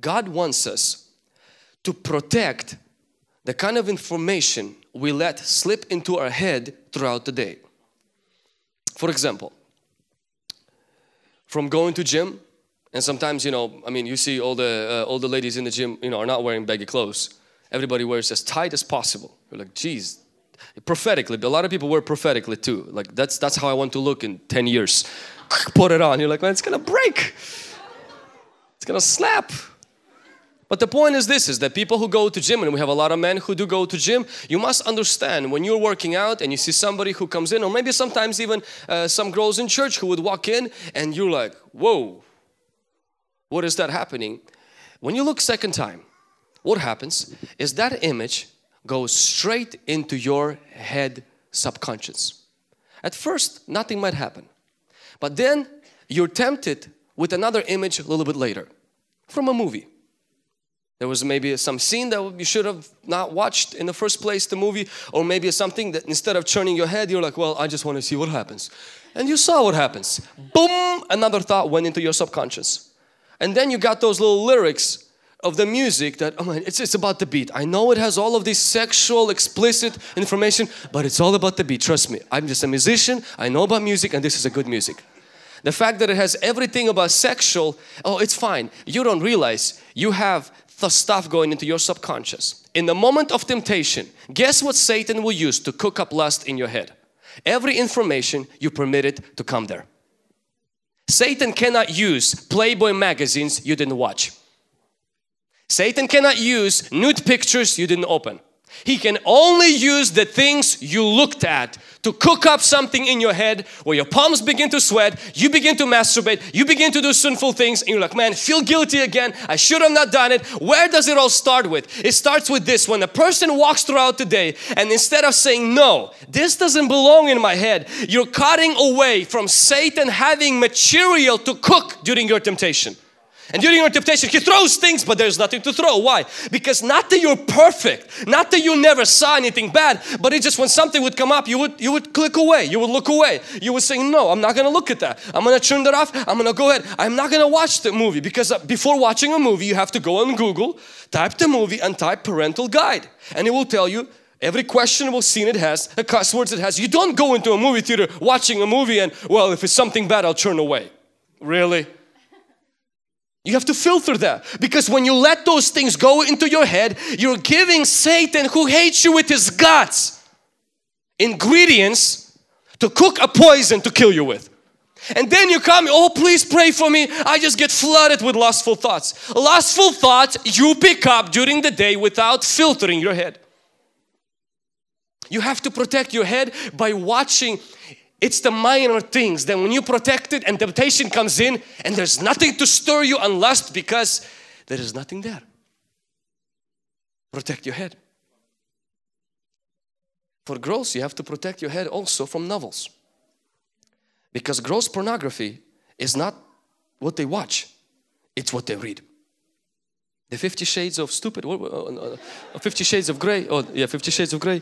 God wants us to protect the kind of information we let slip into our head throughout the day. For example, from going to gym, and sometimes, you know, I mean, you see all the ladies in the gym, you know, are not wearing baggy clothes. Everybody wears as tight as possible. You're like, geez, prophetically, but a lot of people wear prophetically too. Like, that's how I want to look in 10 years. Put it on, you're like, man, it's gonna break. It's gonna snap. But the point is this, is that people who go to gym, and we have a lot of men who do go to gym, you must understand when you're working out and you see somebody who comes in, or maybe sometimes even some girls in church who would walk in and you're like, whoa, what is that happening? When you look second time, what happens is that image goes straight into your head subconscious. At first, nothing might happen. But then you're tempted with another image a little bit later from a movie. There was maybe some scene that you should have not watched in the first place, the movie, or maybe something that instead of turning your head, you're like, well, I just want to see what happens. And you saw what happens. Boom! Another thought went into your subconscious. And then you got those little lyrics of the music that, oh man, it's about the beat. I know it has all of this sexual, explicit information, but it's all about the beat. Trust me, I'm just a musician. I know about music, and this is a good music. The fact that it has everything about sexual, oh, it's fine. You don't realize you have the stuff going into your subconscious. In the moment of temptation, guess what Satan will use to cook up lust in your head? Every information you permitted to come there. Satan cannot use Playboy magazines you didn't watch. Satan cannot use nude pictures you didn't open. He can only use the things you looked at to cook up something in your head where your palms begin to sweat, you begin to masturbate, you begin to do sinful things, and you're like, man, feel guilty again. I should have not done it. Where does it all start with? It starts with this. When a person walks throughout the day and instead of saying, no, this doesn't belong in my head, you're cutting away from Satan having material to cook during your temptation. And during your temptation, he throws things, but there's nothing to throw. Why? Because not that you're perfect, not that you never saw anything bad, but it's just when something would come up, you would click away, you would look away. You would say, no, I'm not going to look at that. I'm going to turn that off. I'm going to go ahead. I'm not going to watch the movie, because before watching a movie, you have to go on Google, type the movie and type parental guide. And it will tell you every questionable scene it has, the cuss words it has. You don't go into a movie theater watching a movie and, well, if it's something bad, I'll turn away. Really? You have to filter that, because when you let those things go into your head, you're giving Satan, who hates you with his guts, ingredients to cook a poison to kill you with. And then you come, oh, please pray for me. I just get flooded with lustful thoughts. Lustful thoughts you pick up during the day without filtering your head. You have to protect your head by watching. It's the minor things that when you protect it and temptation comes in and there's nothing to stir you on lust because there is nothing there. Protect your head. For girls, you have to protect your head also from novels, because gross pornography is not what they watch, it's what they read. The 50 Shades of Stupid, 50 Shades of Grey, oh yeah, 50 Shades of Grey,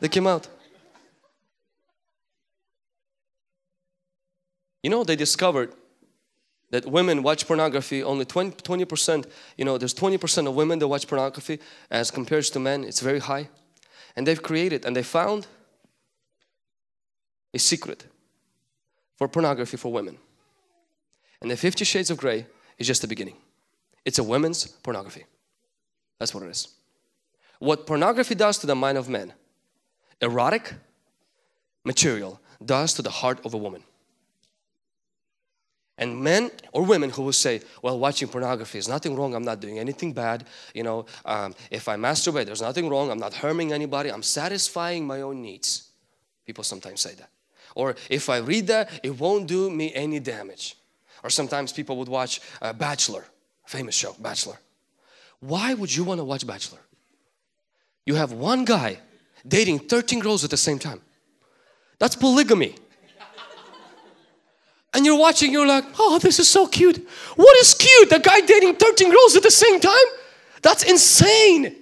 they came out. You know, they discovered that women watch pornography only 20%. You know, there's 20% of women that watch pornography as compared to men. It's very high. And they've created and they found a secret for pornography for women. And the 50 Shades of Grey is just the beginning. It's a women's pornography. That's what it is. What pornography does to the mind of men, erotic material does to the heart of a woman. And men or women who will say, well, watching pornography is nothing wrong, I'm not doing anything bad, you know, if I masturbate, there's nothing wrong, I'm not harming anybody, I'm satisfying my own needs. People sometimes say that. Or if I read that, it won't do me any damage. Or sometimes people would watch Bachelor, famous show, Bachelor. Why would you want to watch Bachelor? You have one guy dating 13 girls at the same time. That's polygamy. And you're watching, you're like, oh, this is so cute. What is cute? A guy dating 13 girls at the same time? That's insane.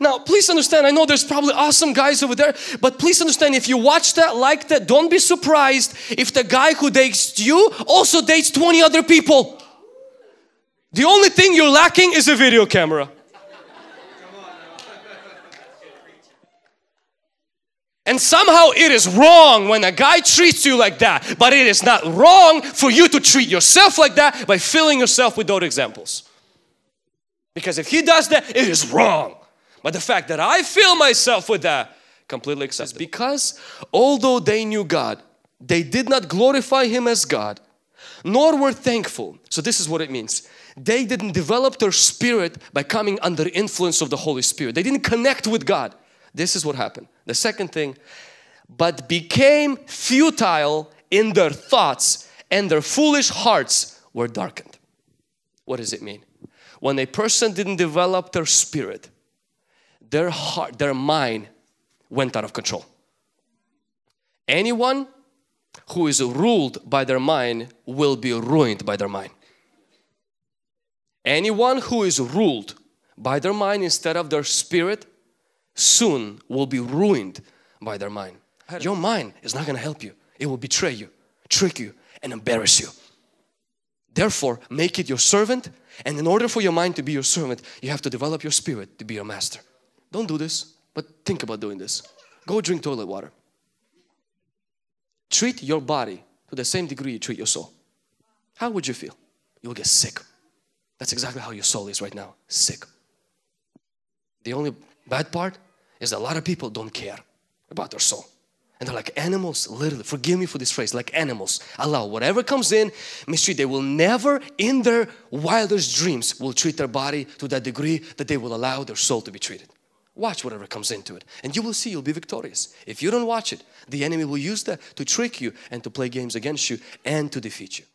Now, please understand, I know there's probably awesome guys over there, but please understand, if you watch that, like that, don't be surprised if the guy who dates you also dates 20 other people. The only thing you're lacking is a video camera. And somehow it is wrong when a guy treats you like that. But it is not wrong for you to treat yourself like that by filling yourself with those examples. Because if he does that, it is wrong. But the fact that I fill myself with that, completely accepted. Because although they knew God, they did not glorify Him as God, nor were thankful. So this is what it means. They didn't develop their spirit by coming under influence of the Holy Spirit. They didn't connect with God. This is what happened. The second thing, but became futile in their thoughts, and their foolish hearts were darkened. What does it mean? When a person didn't develop their spirit, their heart, their mind went out of control. Anyone who is ruled by their mind will be ruined by their mind. Anyone who is ruled by their mind instead of their spirit soon will be ruined by their mind. Your mind is not going to help you. It will betray you, trick you, and embarrass you. Therefore, make it your servant. And in order for your mind to be your servant, you have to develop your spirit to be your master. Don't do this, but think about doing this. Go drink toilet water. Treat your body to the same degree you treat your soul. How would you feel? You'll get sick. That's exactly how your soul is right now, sick. The only bad part is that a lot of people don't care about their soul. And they're like animals, literally, forgive me for this phrase, like animals. Allow whatever comes in, mistreat. They will never in their wildest dreams will treat their body to that degree that they will allow their soul to be treated. Watch whatever comes into it and you will see you'll be victorious. If you don't watch it, the enemy will use that to trick you and to play games against you and to defeat you.